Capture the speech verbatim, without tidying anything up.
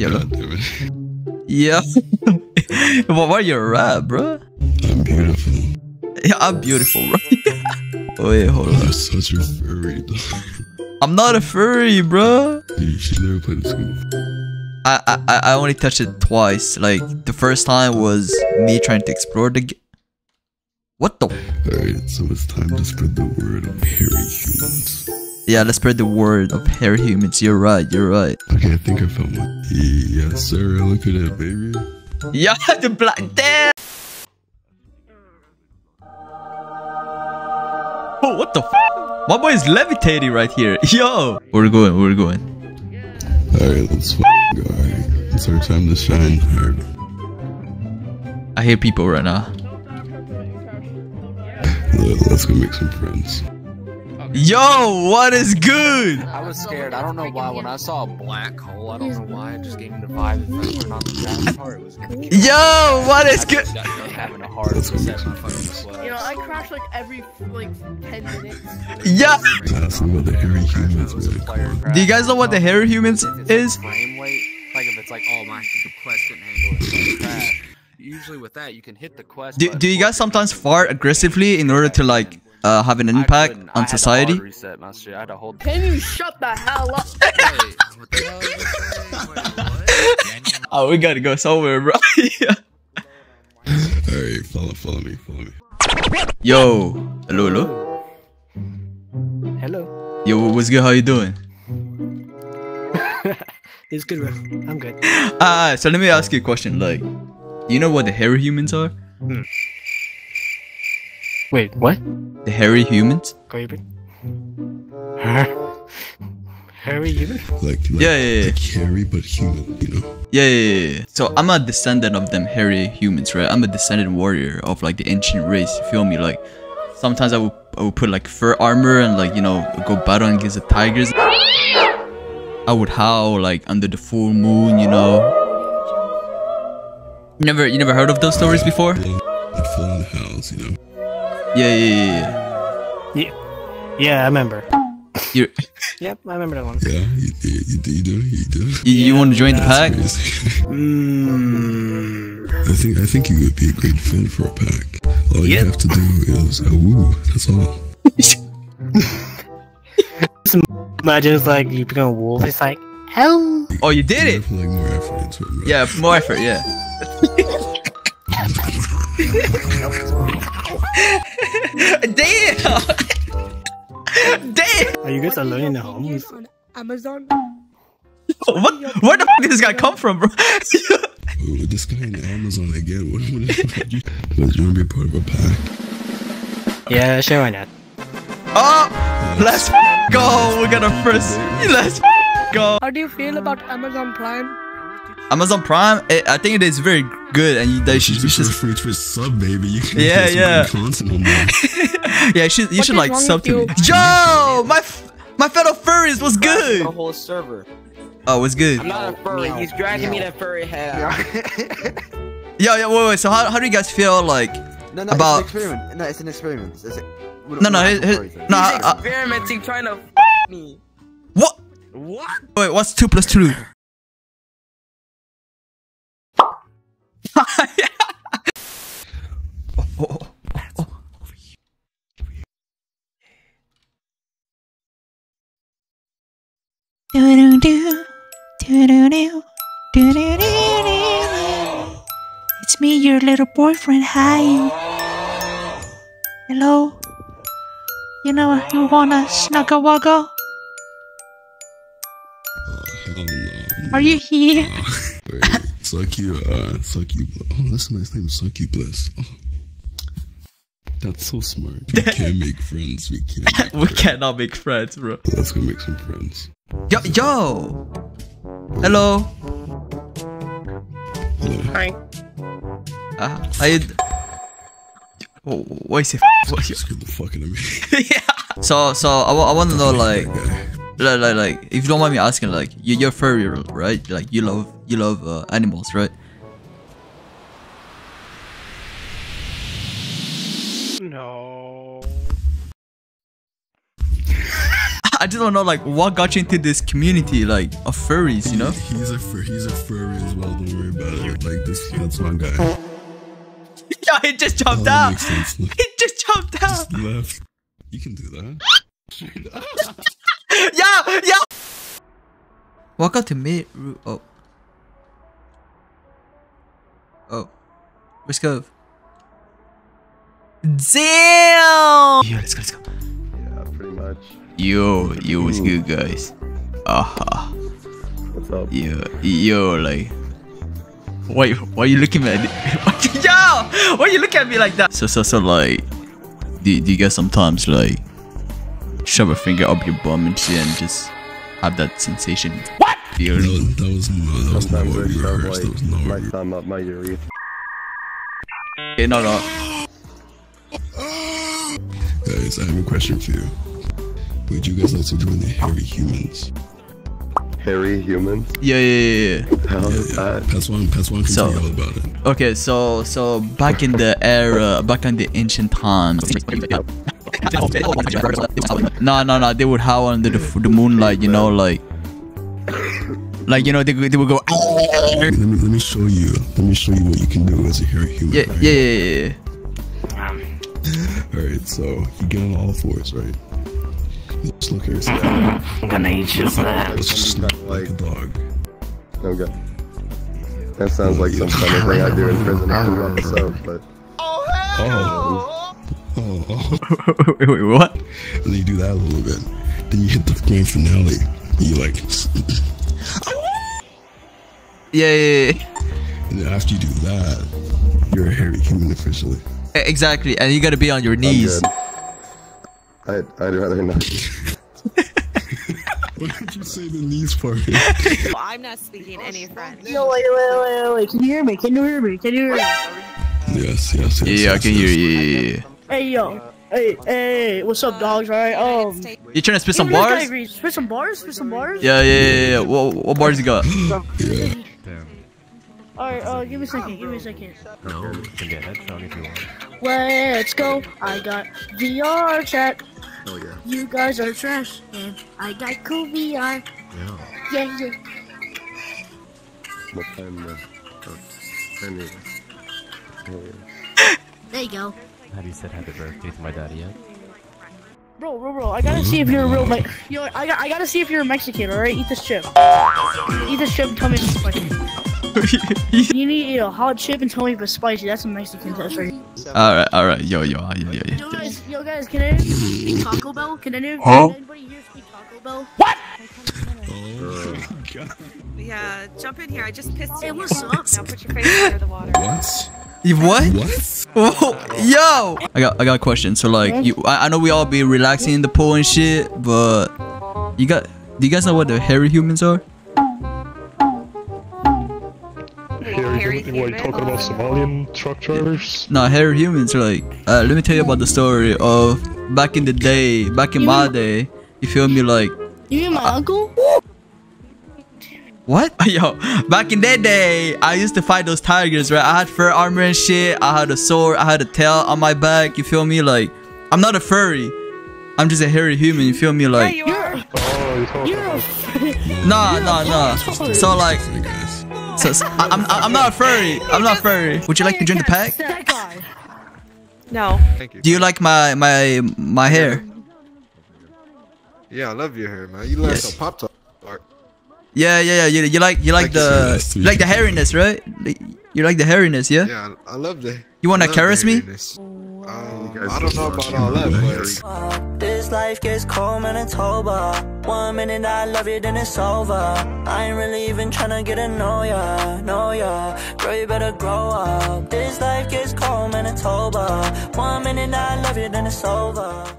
Jävla dude. Yeah. What are you rap, bro? I'm beautiful. Yeah, I'm beautiful, bro. Wait, hold on. You're such a furry, dog. I'm not a furry, bro. Dude, you should never play this game. I, I, I only touched it twice. Like, the first time was me trying to explore the game. What the? Alright, so it's time to spread the word of hairy humans. Yeah, let's spread the word of hairy humans. You're right, you're right. Okay, I think I found one. Yes, sir. Look at that, baby. Yeah, the black. Damn! Oh, what the f? My boy is levitating right here. Yo! We're going, we're going. Alright, let's f***ing go. It's our time to shine. I hear people right now. Let's go make some friends. Yo, what is good? I was scared. I don't know why. When I saw a black hole, I don't know why. It just gave me the vibe. Yo, what is good? You know, I crash like every like ten minutes. Yeah. Do you guys know what the hairy humans is? Like if it's like, oh my, the quest couldn't handle it. Usually with that, you can hit the quest. Do, do you guys sometimes fart aggressively in order to like? Uh, have an impact on society. Reset, I had to hold. Can you shut the hell up? Oh, we gotta go somewhere, bro. Yeah. Alright, follow, follow me, follow me. Yo, hello, hello. Hello. Yo, what's good? How you doing? It's good, bro. I'm good. Ah, uh, so let me ask you a question. Like, you know what the hairy humans are? Hmm. Wait, what? The hairy humans? Hairy human? Like, like, yeah, yeah, yeah. Like hairy but human, you know? Yeah, yeah, yeah. So I'm a descendant of them hairy humans, right? I'm a descendant warrior of like the ancient race, you feel me? Like, sometimes I will, I will put like fur armor and like, you know, go battle against the tigers. I would howl like under the full moon, you know? Never, you never heard of those stories before? Like filling the house, you know? Yeah, yeah, yeah, yeah. Yeah, yeah, I remember. You're yep, I remember that one. Yeah, you did, you did, you did. You, yeah, you want to join the pack? Mm. I think I think you would be a great fit for a pack. All you yep. have to do is a woo. That's all. Just imagine it's like you become a wolf. It's like hell. Oh, you did it. Like more effort into it, right? Yeah, more effort. Yeah. Damn! Damn! Are you guys alone in the home? Amazon? What? Where the f*** did this guy come from, bro? Ooh, this guy in Amazon again. What the f*** you? But you want to be part of a pack? Yeah, sure, why not? Oh! Let's f*** go! We're gonna first... Let's f*** go! How do you feel about Amazon Prime? Amazon Prime, it, I think it is very good, and you, they should you should free to sub, baby. You can yeah, yeah. yeah, you should you what should like sub to me. Yo, my f my fellow furries, what's good? The whole server. Oh, what's good? I'm not a furry. No, he's dragging no. me that furry head. No. yo, yo, wait, wait. So how how do you guys feel like no, no, about? It's an experiment. No, it's an experiment. It's a, we no, no, his, his, no. He's uh, experimenting, trying to f me. What? What? Wait, what's two plus two? yeah. oh, oh, oh, oh. It's me, your little boyfriend. Hi. Hello. You know you wanna snuggle wuggle? Are you here? Suck you, uh, suck you. Oh, that's a nice name, Suck You Bliss. Oh. That's so smart. We can't make friends. We can't. Make we friends. cannot make friends, bro. Let's go make some friends. Yo, yo. Hello. Hello. Hi. Uh, are you? Oh, why is it? Scared the fuck out of me. Yeah. So, so I, I want to know, like, like, like, like, if you don't mind me asking, like, you, you're furry, right? Like, you love. You love uh, animals, right? No. I just don't know, like, what got you into this community, like, of furries, you know? He's a fur he's a furry as well. Don't worry about it. Like this, that's one guy. Yo, he just jumped oh, out. He just jumped out. Just left. You can do that. Yo, yo. Walk out to mid route. Oh. Oh. Let's go. Damn! Yeah, let's go, let's go. Yeah, pretty much. Yo, yo, what's good, guys? Aha. What's up? Yo, yo, like... Why, why are you looking at me? Yo! Why are you looking at me like that? So, so, so, like... Do, do you guys sometimes, like... shove a finger up your bum and shit and just... have that sensation? What? Feel? No, that was no, that was not what we rehearsed. That was not what we rehearsed. My urethra. Okay, no, no. Guys, I have a question for you. Would you guys also join the hairy humans? Hairy humans? Yeah, yeah, yeah. What the hell is that? Pass one, pass one, can tell you all about it. Okay, so, so back in the era, back in the ancient times. No, no, no, they would howl under the, the moonlight, you know, like... Like, you know, they, they would go... Let me, let me show you. Let me show you what you can do as a hairy human. Yeah, right? yeah, yeah, yeah. Alright, so you get on all fours, right? You just look here. I'm gonna eat your snap. Like a dog. Okay. That sounds like some kind of thing I do in prison after myself, but. Oh, hell! Oh. Oh, oh. Wait, wait, what? And then you do that a little bit. Then you hit the grand finale. And you like. Yeah, yeah, yeah. And then after you do that, you're a hairy human officially. Exactly, and you gotta be on your knees. I'd, I'd rather not. Why did you say the knees part? Well, I'm not speaking any French. No, wait, wait, wait, wait. Can you hear me? Can you hear me? Can you hear me? Yes, yes, yes. Yeah, yes, I can yes, hear you. Yes. Yeah, yeah, yeah. Hey, yo. Hey, hey, what's up, dogs? Alright, um. You trying to spit some bars? Spit some bars? Spit some bars? Yeah, yeah, yeah, yeah. What, what bars you got? Yeah. Alright, uh, give me a second, give me a second. No, you can get a headshot if you want. Let's go, I got V R chat. Oh yeah. You guys are trash, and I got cool V R. Yeah. Yeah, yeah. What time, uh, oh, anyway. Oh, yeah. There you go. Have you said happy birthday to my daddy yet? Bro, bro, bro, I gotta see if you're a real, like, you know, I, I gotta see if you're a Mexican, alright? Eat this chip. Eat this chip, come in, like. You need to eat a hot chip and tell me if it's spicy. That's a Mexican test right here. Alright, alright. Yo, yo, yo, yo, yo. Yo, guys, yo, guys, can anybody speak Taco Bell? Can anybody, huh? Can anybody here speak Taco Bell? What? Oh, my God. Yeah, jump in here. I just pissed you. Hey, what's up? Now put your face under the water. What? What? What? Oh, yo! I got, I got a question. So, like, you, I, I know we all be relaxing in the pool and shit, but you got, do you guys know what the hairy humans are? Hairy human? What, are you talking about Somalian truck drivers? No, hairy humans are like... Uh, let me tell you about the story of... Back in the day, back in you my mean, day... You feel me, like... You mean my I, uncle? What? Yo, back in that day, I used to fight those tigers, right? I had fur armor and shit, I had a sword, I had a tail on my back, you feel me? Like, I'm not a furry. I'm just a hairy human, you feel me? Like... Yeah, you are! Oh, you're talking you're about... Nah, nah, nah. So like... So, so I'm, I'm not a furry. I'm not a furry. Would you like to join the pack? No. Thank you. Do you like my my my hair? Yeah, I love your hair, man. You like yes. Pop top art. Yeah, yeah, yeah. You, you like you like, like the you like the hairiness, right? You like the hairiness, yeah? Yeah, I love the. You wanna caress me? Um, I don't know about all that, but this life gets cold and it's over. One minute I love you, then it's over. I ain't really even tryna get to know ya, know ya. Girl, you better grow up. This life gets cold and it's over. One minute I love you, then it's over.